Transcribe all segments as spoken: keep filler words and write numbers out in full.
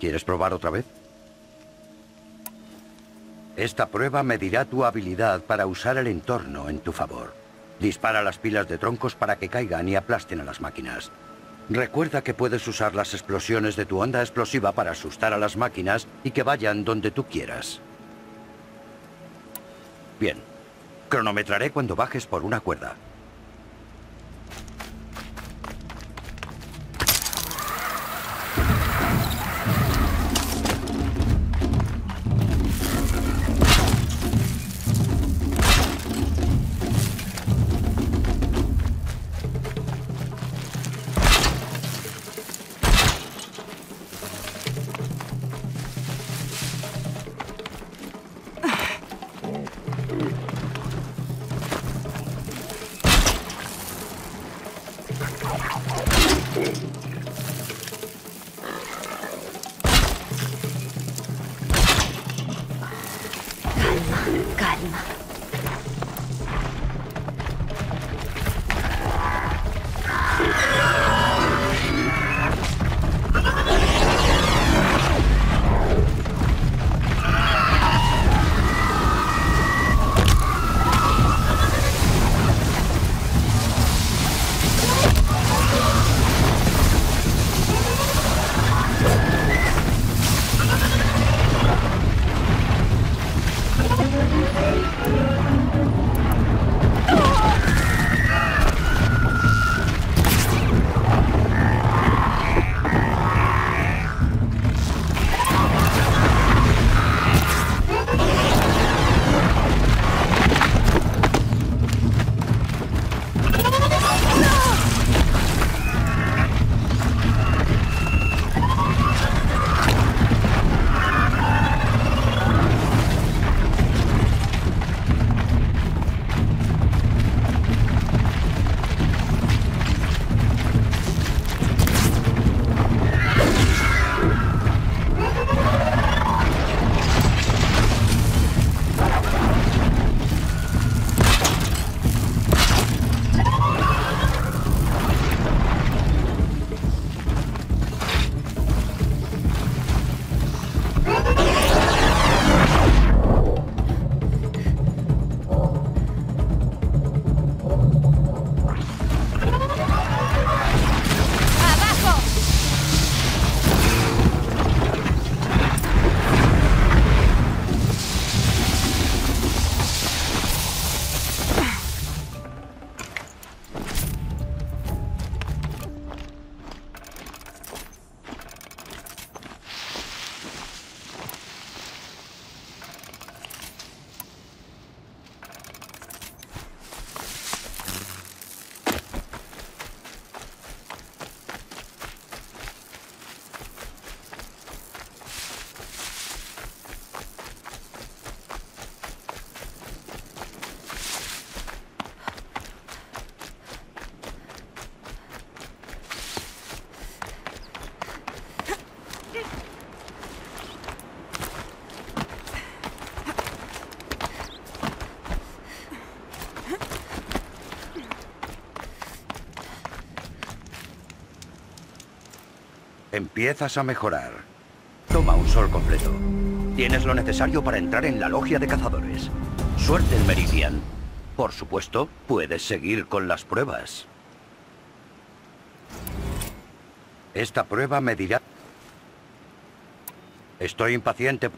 ¿Quieres probar otra vez? Esta prueba medirá tu habilidad para usar el entorno en tu favor. Dispara las pilas de troncos para que caigan y aplasten a las máquinas. Recuerda que puedes usar las explosiones de tu onda explosiva para asustar a las máquinas y que vayan donde tú quieras. Bien. Cronometraré cuando bajes por una cuerda. Empiezas a mejorar. Toma un sol completo. Tienes lo necesario para entrar en la logia de cazadores. Suerte en Meridian. Por supuesto, puedes seguir con las pruebas. Esta prueba medirá... Estoy impaciente...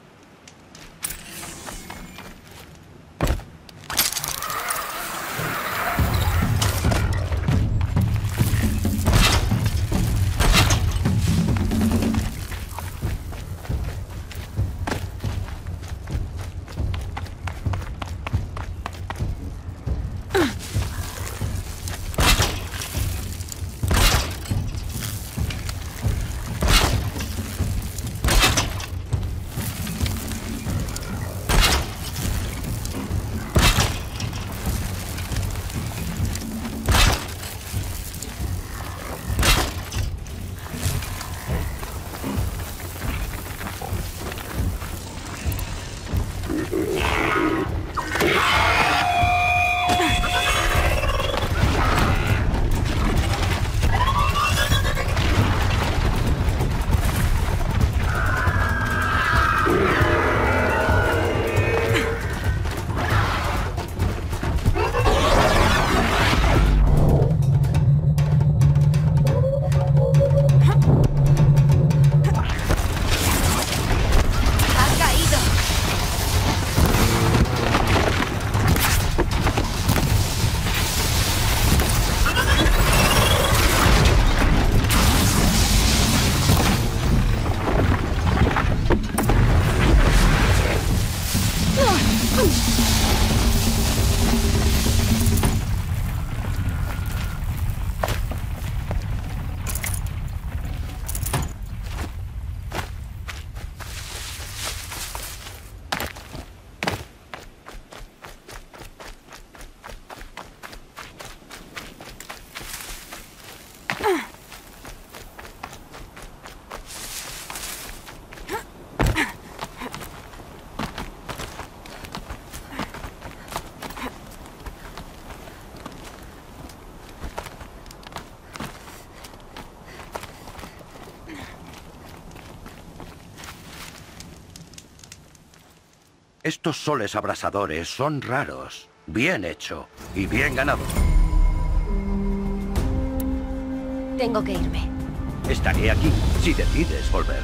Estos soles abrasadores son raros. Bien hecho y bien ganado. Tengo que irme. Estaré aquí si decides volver.